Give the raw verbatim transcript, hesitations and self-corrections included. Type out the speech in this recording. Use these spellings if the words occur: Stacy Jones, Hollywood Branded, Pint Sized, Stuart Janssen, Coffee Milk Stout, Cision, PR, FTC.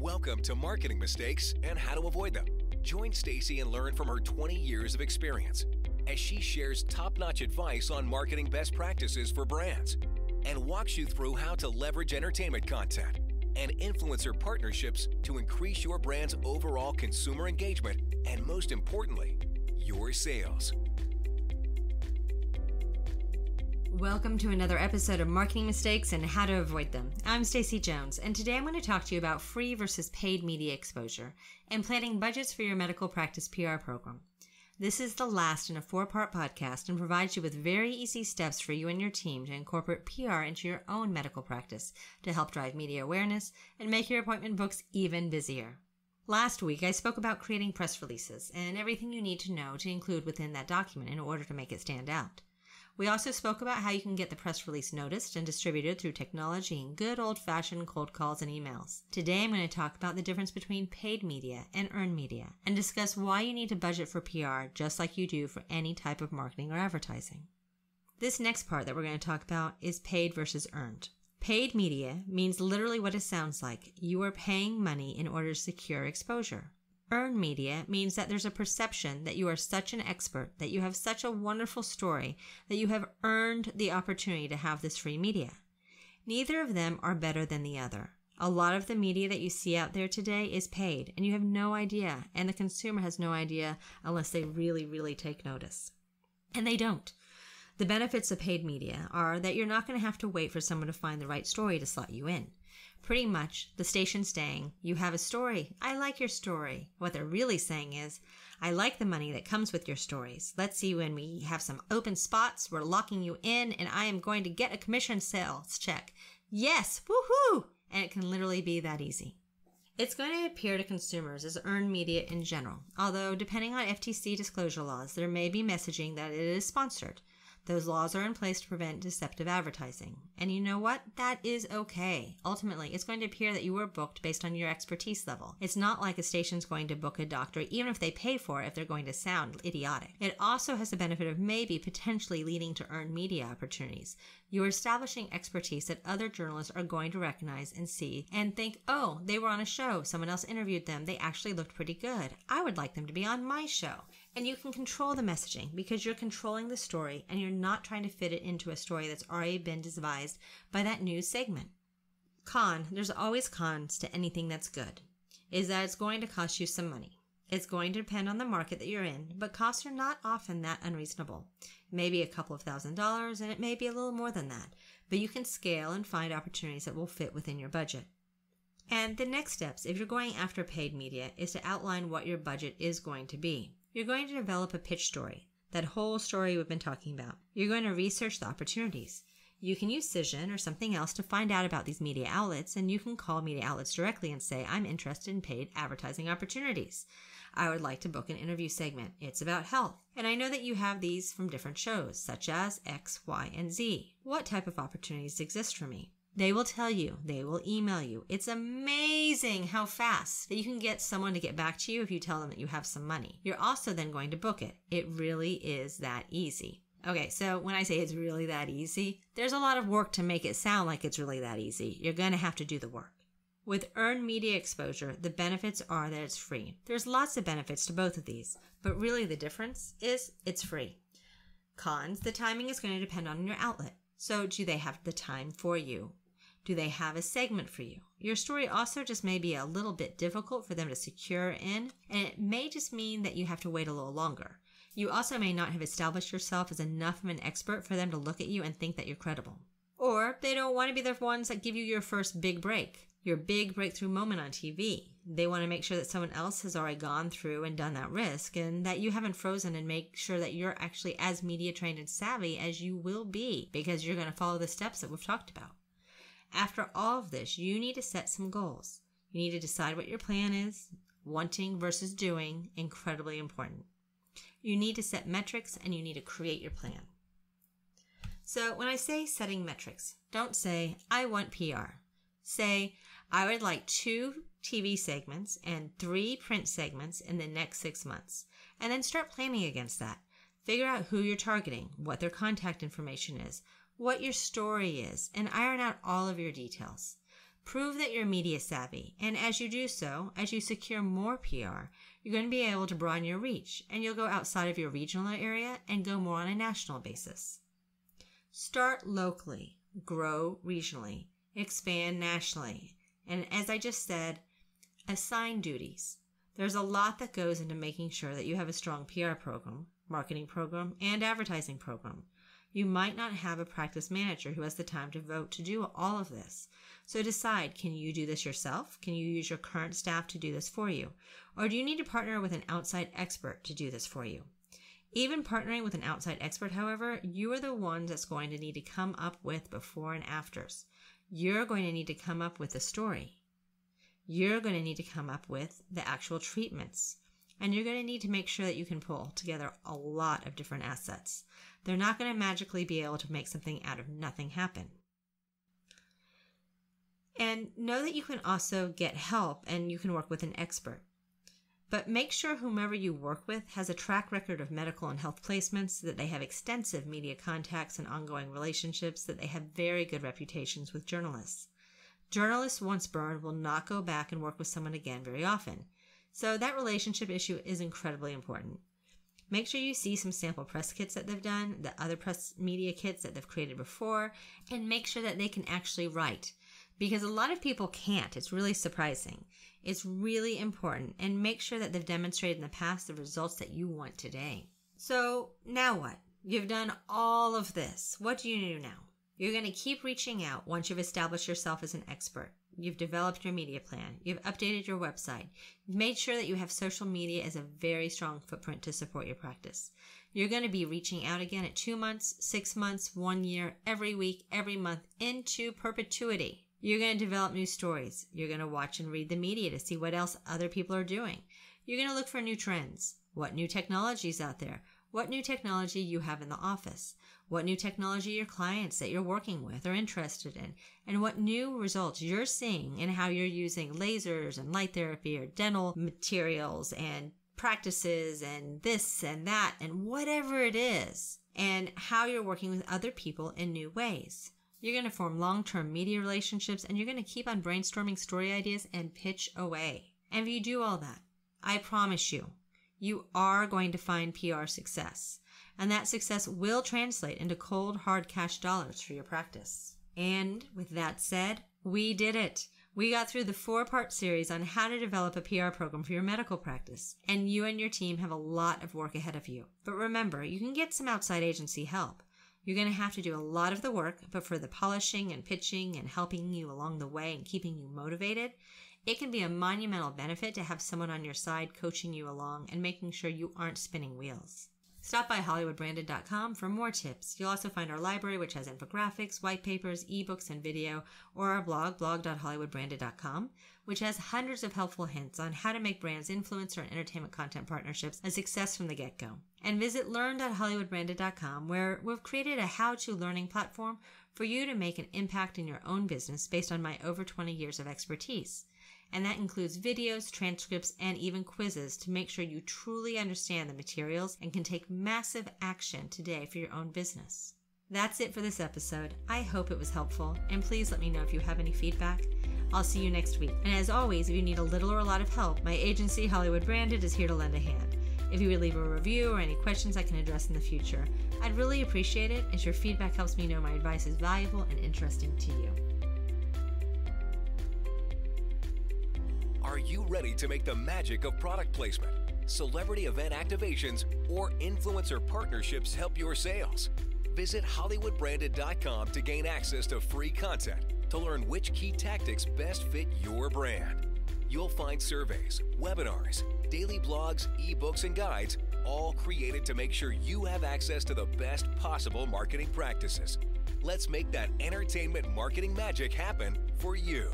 Welcome to Marketing Mistakes and How to Avoid Them. Join Stacy and learn from her twenty years of experience as she shares top-notch advice on marketing best practices for brands and walks you through how to leverage entertainment content and influencer partnerships to increase your brand's overall consumer engagement and, most importantly, your sales. Welcome to another episode of Marketing Mistakes and How to Avoid Them. I'm Stacy Jones, and today I'm going to talk to you about free versus paid media exposure and planning budgets for your medical practice P R program. This is the last in a four-part podcast and provides you with very easy steps for you and your team to incorporate P R into your own medical practice to help drive media awareness and make your appointment books even busier. Last week, I spoke about creating press releases and everything you need to know to include within that document in order to make it stand out. We also spoke about how you can get the press release noticed and distributed through technology and good old-fashioned cold calls and emails. Today, I'm going to talk about the difference between paid media and earned media and discuss why you need to budget for P R just like you do for any type of marketing or advertising. This next part that we're going to talk about is paid versus earned. Paid media means literally what it sounds like. You are paying money in order to secure exposure. Earned media means that there's a perception that you are such an expert, that you have such a wonderful story, that you have earned the opportunity to have this free media. Neither of them are better than the other. A lot of the media that you see out there today is paid, and you have no idea, and the consumer has no idea unless they really, really take notice. And they don't. The benefits of paid media are that you're not going to have to wait for someone to find the right story to slot you in. Pretty much, the station's saying, you have a story. I like your story. What they're really saying is, I like the money that comes with your stories. Let's see when we have some open spots. We're locking you in, and I am going to get a commission sales check. Yes, woohoo! And it can literally be that easy. It's going to appear to consumers as earned media in general, although depending on F T C disclosure laws, there may be messaging that it is sponsored. Those laws are in place to prevent deceptive advertising. And you know what? That is okay. Ultimately, it's going to appear that you were booked based on your expertise level. It's not like a station's going to book a doctor, even if they pay for it, if they're going to sound idiotic. It also has the benefit of maybe potentially leading to earned media opportunities. You're establishing expertise that other journalists are going to recognize and see and think, oh, they were on a show. Someone else interviewed them. They actually looked pretty good. I would like them to be on my show. And you can control the messaging because you're controlling the story and you're not trying to fit it into a story that's already been devised by that news segment. Con, there's always cons to anything that's good, is that it's going to cost you some money. It's going to depend on the market that you're in, but costs are not often that unreasonable. Maybe a couple of thousand dollars and it may be a little more than that, but you can scale and find opportunities that will fit within your budget. And the next steps, if you're going after paid media, is to outline what your budget is going to be. You're going to develop a pitch story, that whole story we've been talking about. You're going to research the opportunities. You can use Cision or something else to find out about these media outlets, and you can call media outlets directly and say, I'm interested in paid advertising opportunities. I would like to book an interview segment. It's about health. And I know that you have these from different shows, such as X, Y, and Z. What type of opportunities exist for me? They will tell you. They will email you. It's amazing how fast that you can get someone to get back to you if you tell them that you have some money. You're also then going to book it. It really is that easy. Okay, so when I say it's really that easy, there's a lot of work to make it sound like it's really that easy. You're going to have to do the work. With earned media exposure, the benefits are that it's free. There's lots of benefits to both of these, but really the difference is it's free. Cons, the timing is going to depend on your outlet. So do they have the time for you? Do they have a segment for you? Your story also just may be a little bit difficult for them to secure in, and it may just mean that you have to wait a little longer. You also may not have established yourself as enough of an expert for them to look at you and think that you're credible. Or they don't want to be the ones that give you your first big break, your big breakthrough moment on T V. They want to make sure that someone else has already gone through and done that risk and that you haven't frozen, and make sure that you're actually as media trained and savvy as you will be, because you're going to follow the steps that we've talked about. After all of this, you need to set some goals. You need to decide what your plan is. Wanting versus doing, incredibly important. You need to set metrics and you need to create your plan. So when I say setting metrics, don't say, I want P R. Say, I would like two T V segments and three print segments in the next six months. And then start planning against that. Figure out who you're targeting, what their contact information is, what your story is, and iron out all of your details. Prove that you're media savvy, and as you do so, as you secure more P R, you're going to be able to broaden your reach, and you'll go outside of your regional area and go more on a national basis. Start locally, grow regionally, expand nationally, and as I just said, assign duties. There's a lot that goes into making sure that you have a strong P R program, marketing program, and advertising program. You might not have a practice manager who has the time to vote to do all of this. So decide, can you do this yourself? Can you use your current staff to do this for you? Or do you need to partner with an outside expert to do this for you? Even partnering with an outside expert, however, you are the one that's going to need to come up with before and afters. You're going to need to come up with the story. You're going to need to come up with the actual treatments. And you're going to need to make sure that you can pull together a lot of different assets. They're not going to magically be able to make something out of nothing happen. And know that you can also get help and you can work with an expert. But make sure whomever you work with has a track record of medical and health placements, that they have extensive media contacts and ongoing relationships, that they have very good reputations with journalists. Journalists once burned will not go back and work with someone again very often. So that relationship issue is incredibly important. Make sure you see some sample press kits that they've done, the other press media kits that they've created before, and make sure that they can actually write. Because a lot of people can't. It's really surprising. It's really important. And make sure that they've demonstrated in the past the results that you want today. So now what? You've done all of this. What do you do now? You're going to keep reaching out once you've established yourself as an expert. You've developed your media plan. You've updated your website. You've made sure that you have social media as a very strong footprint to support your practice. You're going to be reaching out again at two months, six months, one year, every week, every month, into perpetuity. You're going to develop new stories. You're going to watch and read the media to see what else other people are doing. You're going to look for new trends. What new technology is out there? What new technology you have in the office, what new technology your clients that you're working with are interested in, and what new results you're seeing and how you're using lasers and light therapy or dental materials and practices and this and that and whatever it is, and how you're working with other people in new ways. You're going to form long-term media relationships, and you're going to keep on brainstorming story ideas and pitch away. And if you do all that, I promise you, you are going to find P R success, and that success will translate into cold, hard cash dollars for your practice. And with that said, we did it. We got through the four-part series on how to develop a P R program for your medical practice, and you and your team have a lot of work ahead of you. But remember, you can get some outside agency help. You're going to have to do a lot of the work, but for the polishing and pitching and helping you along the way and keeping you motivated, it can be a monumental benefit to have someone on your side coaching you along and making sure you aren't spinning wheels. Stop by Hollywood Branded dot com for more tips. You'll also find our library, which has infographics, white papers, ebooks, and video, or our blog, blog dot hollywood branded dot com, which has hundreds of helpful hints on how to make brands, influencer, and entertainment content partnerships a success from the get-go. And visit learn dot hollywood branded dot com, where we've created a how-to learning platform for you to make an impact in your own business based on my over twenty years of expertise. And that includes videos, transcripts, and even quizzes to make sure you truly understand the materials and can take massive action today for your own business. That's it for this episode. I hope it was helpful, and please let me know if you have any feedback. I'll see you next week. And as always, if you need a little or a lot of help, my agency, Hollywood Branded, is here to lend a hand. If you would leave a review or any questions I can address in the future, I'd really appreciate it, as your feedback helps me know my advice is valuable and interesting to you. Are you ready to make the magic of product placement, celebrity event activations, or influencer partnerships help your sales? Visit Hollywood Branded dot com to gain access to free content to learn which key tactics best fit your brand. You'll find surveys, webinars, daily blogs, ebooks, and guides, all created to make sure you have access to the best possible marketing practices. Let's make that entertainment marketing magic happen for you.